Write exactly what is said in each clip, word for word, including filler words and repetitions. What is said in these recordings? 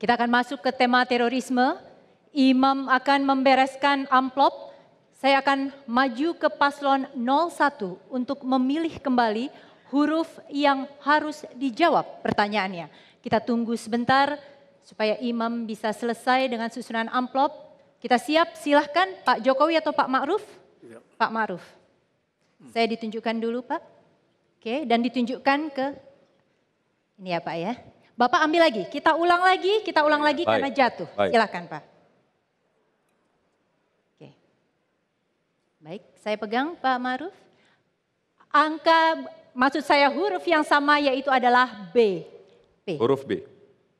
Kita akan masuk ke tema terorisme. Imam akan membereskan amplop. Saya akan maju ke paslon nol satu untuk memilih kembali huruf yang harus dijawab pertanyaannya. Kita tunggu sebentar supaya Imam bisa selesai dengan susunan amplop. Kita siap, silahkan Pak Jokowi atau Pak Ma'ruf. Ya. Pak Ma'ruf. Hmm. Saya ditunjukkan dulu Pak. Oke, dan ditunjukkan ke ini ya Pak ya. Bapak ambil lagi, kita ulang lagi, kita ulang lagi Baik. Karena jatuh. Baik. Silakan Pak. Oke. Baik, saya pegang Pak Ma'ruf. Angka, maksud saya huruf yang sama yaitu adalah B. B. Huruf B.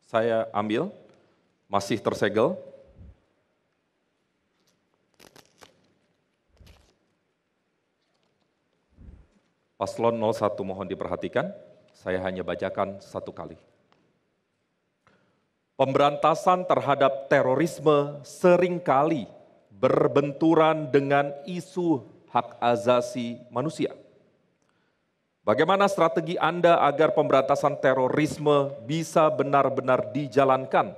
Saya ambil, masih tersegel. Paslon nol satu mohon diperhatikan, saya hanya bacakan satu kali. Pemberantasan terhadap terorisme seringkali berbenturan dengan isu hak asasi manusia. Bagaimana strategi Anda agar pemberantasan terorisme bisa benar-benar dijalankan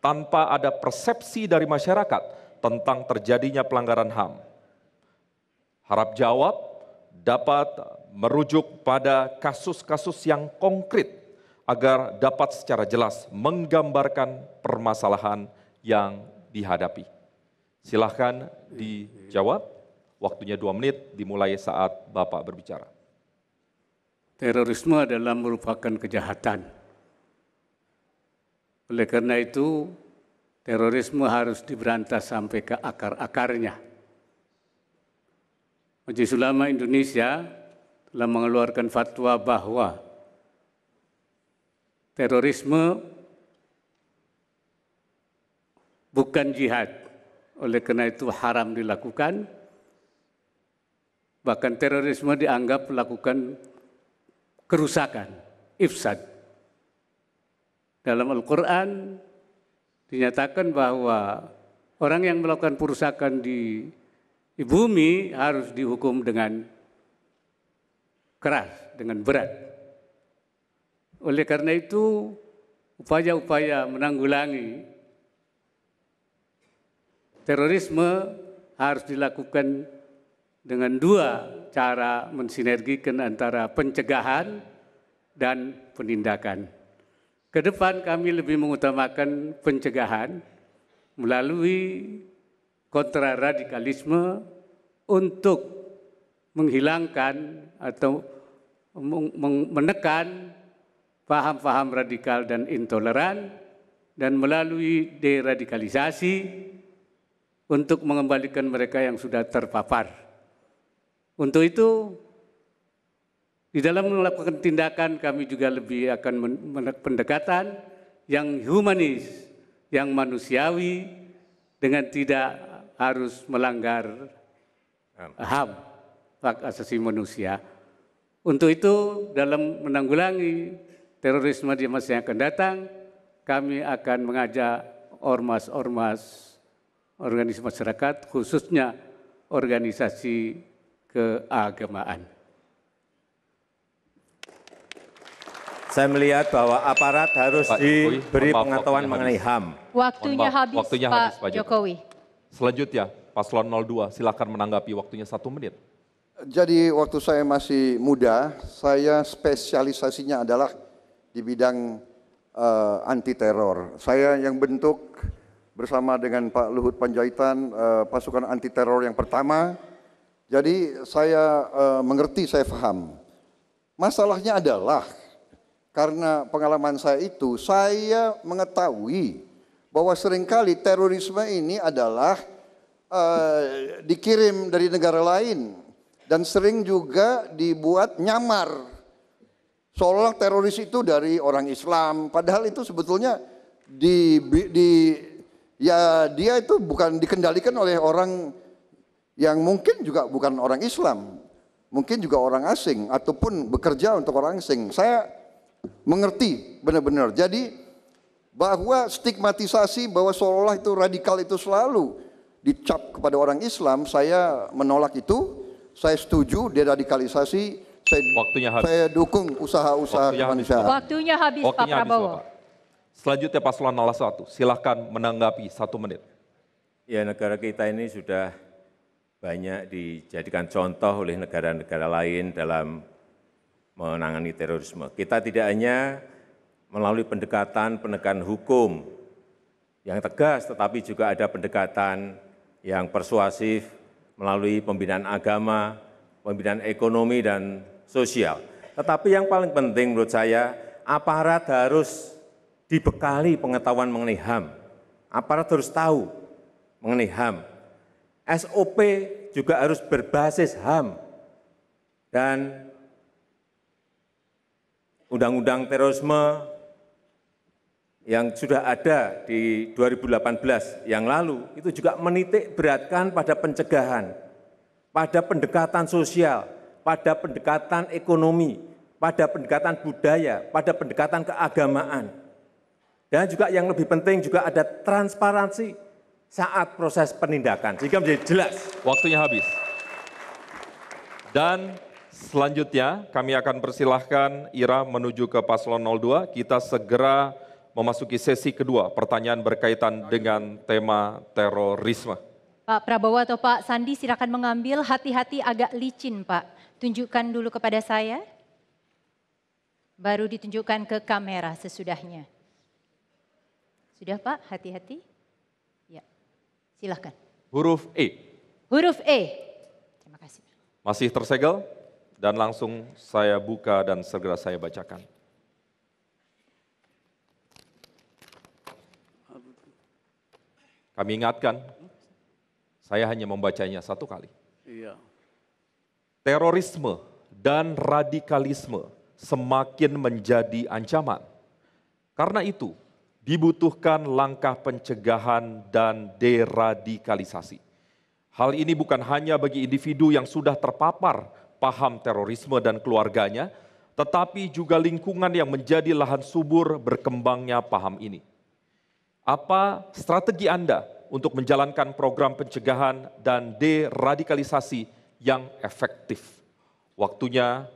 tanpa ada persepsi dari masyarakat tentang terjadinya pelanggaran H A M? Harap jawab dapat merujuk pada kasus-kasus yang konkret agar dapat secara jelas menggambarkan permasalahan yang dihadapi. Silahkan dijawab, waktunya dua menit dimulai saat Bapak berbicara. Terorisme adalah merupakan kejahatan. Oleh karena itu, terorisme harus diberantas sampai ke akar-akarnya. Majelis Ulama Indonesia telah mengeluarkan fatwa bahwa terorisme bukan jihad, oleh karena itu haram dilakukan. Bahkan terorisme dianggap melakukan kerusakan, ifsad. Dalam Al-Quran dinyatakan bahwa orang yang melakukan perusakan di, di bumi harus dihukum dengan keras, dengan berat. Oleh karena itu, upaya-upaya menanggulangi terorisme harus dilakukan dengan dua cara mensinergikan antara pencegahan dan penindakan. Kedepan kami lebih mengutamakan pencegahan melalui kontraradikalisme untuk menghilangkan atau menekan paham-paham radikal dan intoleran, dan melalui deradikalisasi untuk mengembalikan mereka yang sudah terpapar. Untuk itu, di dalam melakukan tindakan kami juga lebih akan melakukan pendekatan yang humanis, yang manusiawi, dengan tidak harus melanggar H A M, hak asasi manusia. Untuk itu, dalam menanggulangi terorisme di masa yang akan datang, kami akan mengajak ormas-ormas, organisasi masyarakat, khususnya organisasi keagamaan. Saya melihat bahwa aparat harus Pak diberi Jokowi, pengetahuan mengenai H A M. Waktunya habis, waktunya habis Pak Jokowi. Selanjutnya, paslon nol dua silakan menanggapi, waktunya satu menit. Jadi waktu saya masih muda, saya spesialisasinya adalah di bidang uh, anti teror. Saya yang bentuk bersama dengan Pak Luhut Panjaitan uh, pasukan anti teror yang pertama. Jadi saya uh, mengerti, saya paham. Masalahnya adalah karena pengalaman saya itu, saya mengetahui bahwa seringkali terorisme ini adalah uh, dikirim dari negara lain dan sering juga dibuat nyamar. Seolah teroris itu dari orang Islam, padahal itu sebetulnya di, di ya dia itu bukan dikendalikan oleh orang yang mungkin juga bukan orang Islam, mungkin juga orang asing ataupun bekerja untuk orang asing. Saya mengerti benar-benar. Jadi bahwa stigmatisasi bahwa seolah itu radikal itu selalu dicap kepada orang Islam, saya menolak itu. Saya setuju deradikalisasi. Saya, waktunya habis. Saya dukung usaha-usaha kemanusiaan. Waktunya habis, Waktunya Pak habis, Prabowo. Bapak. Selanjutnya paslon nomor satu, silakan menanggapi satu menit. Ya, negara kita ini sudah banyak dijadikan contoh oleh negara-negara lain dalam menangani terorisme. Kita tidak hanya melalui pendekatan penegakan hukum yang tegas, tetapi juga ada pendekatan yang persuasif melalui pembinaan agama, pembinaan ekonomi, dan sosial. Tetapi yang paling penting menurut saya, aparat harus dibekali pengetahuan mengenai H A M. Aparat harus tahu mengenai H A M. S O P juga harus berbasis H A M. Dan undang-undang terorisme yang sudah ada di dua ribu delapan belas yang lalu, itu juga menitik beratkan pada pencegahan, pada pendekatan sosial, pada pendekatan ekonomi, pada pendekatan budaya, pada pendekatan keagamaan. Dan juga yang lebih penting juga ada transparansi saat proses penindakan, sehingga menjadi jelas. Waktunya habis. Dan selanjutnya kami akan persilahkan Ira menuju ke paslon nol dua, kita segera memasuki sesi kedua, pertanyaan berkaitan dengan tema terorisme. Pak Prabowo atau Pak Sandi silakan mengambil, hati-hati agak licin Pak. Tunjukkan dulu kepada saya, baru ditunjukkan ke kamera sesudahnya. Sudah Pak, hati-hati. Silahkan. Huruf E. Huruf E. Terima kasih. Masih tersegel dan langsung saya buka dan segera saya bacakan. Kami ingatkan, saya hanya membacanya satu kali. Iya. Terorisme dan radikalisme semakin menjadi ancaman. Karena itu, dibutuhkan langkah pencegahan dan deradikalisasi. Hal ini bukan hanya bagi individu yang sudah terpapar paham terorisme dan keluarganya, tetapi juga lingkungan yang menjadi lahan subur berkembangnya paham ini. Apa strategi Anda untuk menjalankan program pencegahan dan deradikalisasi yang efektif? Waktunya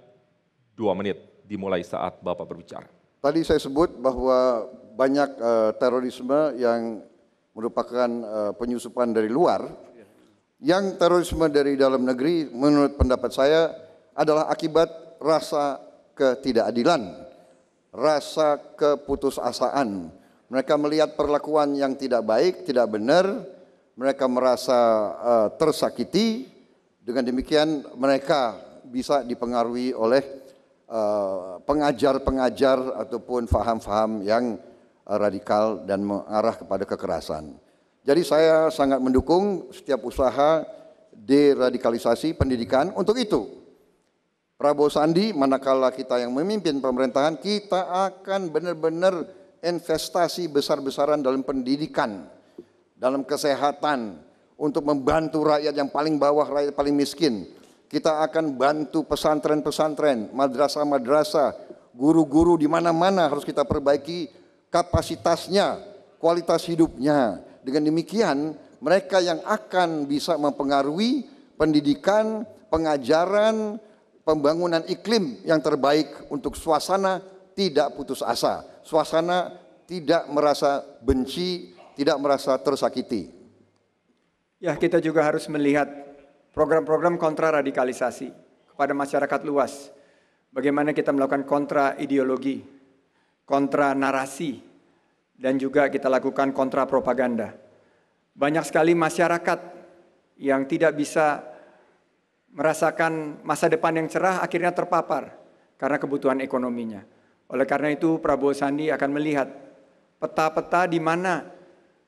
dua menit dimulai saat Bapak berbicara. Tadi saya sebut bahwa banyak uh, terorisme yang merupakan uh, penyusupan dari luar. Yang terorisme dari dalam negeri menurut pendapat saya adalah akibat rasa ketidakadilan, rasa keputusasaan. Mereka melihat perlakuan yang tidak baik, tidak benar, mereka merasa uh, tersakiti. Dengan demikian mereka bisa dipengaruhi oleh pengajar-pengajar uh, ataupun faham-faham yang radikal dan mengarah kepada kekerasan. Jadi saya sangat mendukung setiap usaha deradikalisasi pendidikan. Untuk itu, Prabowo Sandi, manakala kita yang memimpin pemerintahan, kita akan benar-benar investasi besar-besaran dalam pendidikan, dalam kesehatan, untuk membantu rakyat yang paling bawah, rakyat paling miskin. Kita akan bantu pesantren-pesantren, madrasah-madrasah, guru-guru di mana-mana harus kita perbaiki kapasitasnya, kualitas hidupnya. Dengan demikian, mereka yang akan bisa mempengaruhi pendidikan, pengajaran, pembangunan iklim yang terbaik untuk suasana tidak putus asa, suasana tidak merasa benci, tidak merasa tersakiti. Ya, kita juga harus melihat program-program kontra radikalisasi kepada masyarakat luas. Bagaimana kita melakukan kontra ideologi, kontra narasi, dan juga kita lakukan kontra propaganda. Banyak sekali masyarakat yang tidak bisa merasakan masa depan yang cerah akhirnya terpapar karena kebutuhan ekonominya. Oleh karena itu Prabowo Sandi akan melihat peta-peta di mana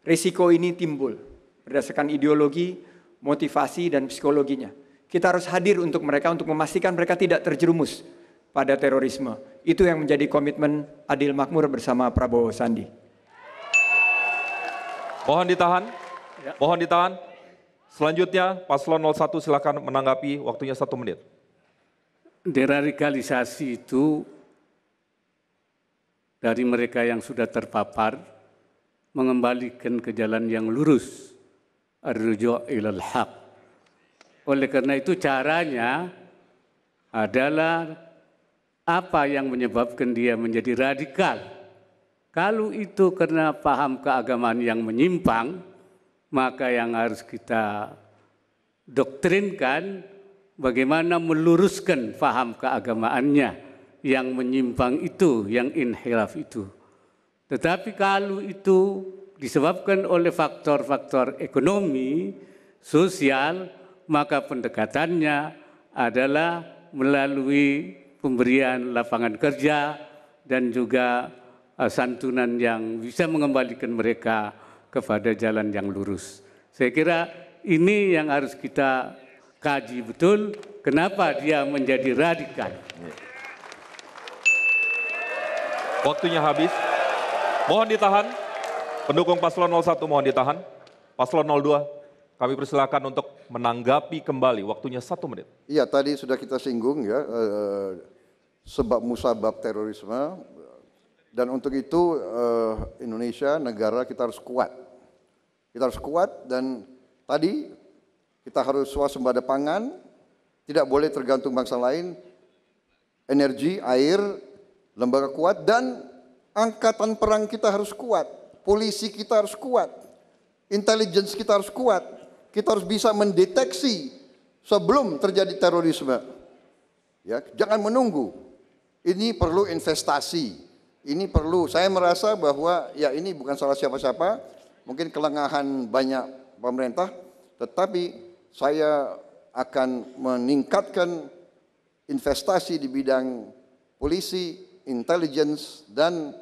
risiko ini timbul berdasarkan ideologi, motivasi, dan psikologinya. Kita harus hadir untuk mereka untuk memastikan mereka tidak terjerumus pada terorisme. Itu yang menjadi komitmen Adil Makmur bersama Prabowo Sandi. Mohon ditahan, ya. Mohon ditahan. Selanjutnya paslon nol satu silakan menanggapi, waktunya satu menit. Deradikalisasi itu dari mereka yang sudah terpapar mengembalikan ke jalan yang lurus, ar-ruju' ilal haq. Oleh karena itu caranya adalah apa yang menyebabkan dia menjadi radikal? Kalau itu karena paham keagamaan yang menyimpang, maka yang harus kita doktrinkan bagaimana meluruskan paham keagamaannya yang menyimpang itu, yang inhiraf itu. Tetapi kalau itu disebabkan oleh faktor-faktor ekonomi, sosial, maka pendekatannya adalah melalui pemberian lapangan kerja dan juga santunan yang bisa mengembalikan mereka kepada jalan yang lurus. Saya kira ini yang harus kita kaji betul, kenapa dia menjadi radikal. Waktunya habis. Mohon ditahan, pendukung paslon nol satu mohon ditahan. Paslon nol dua, kami persilakan untuk menanggapi kembali, waktunya satu menit. Iya, tadi sudah kita singgung ya, eh, sebab musabab terorisme, dan untuk itu eh, Indonesia, negara kita harus kuat. Kita harus kuat dan tadi kita harus swasembada pangan, tidak boleh tergantung bangsa lain, energi, air, lembaga kuat, dan angkatan perang kita harus kuat, polisi kita harus kuat, intelligence kita harus kuat, kita harus bisa mendeteksi sebelum terjadi terorisme. Ya, jangan menunggu. Ini perlu investasi. Ini perlu. Saya merasa bahwa ya ini bukan salah siapa-siapa, mungkin kelengahan banyak pemerintah, tetapi saya akan meningkatkan investasi di bidang polisi, intelligence, dan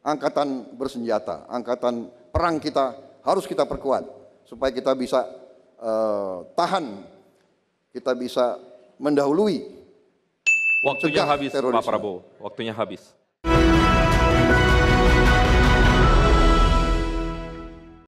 angkatan bersenjata, angkatan perang kita harus kita perkuat supaya kita bisa uh, tahan, kita bisa mendahului. Waktunya habis, Pak Prabowo. Waktunya habis.